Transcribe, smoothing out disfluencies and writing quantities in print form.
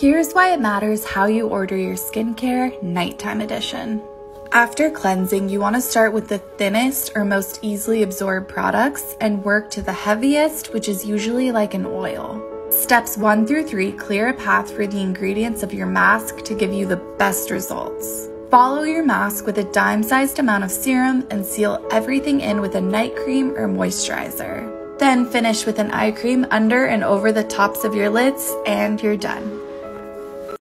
Here's why it matters how you order your skincare nighttime edition. After cleansing, you want to start with the thinnest or most easily absorbed products and work to the heaviest, which is usually like an oil. Steps 1 through 3 clear a path for the ingredients of your mask to give you the best results. Follow your mask with a dime-sized amount of serum and seal everything in with a night cream or moisturizer. Then finish with an eye cream under and over the tops of your lids and you're done.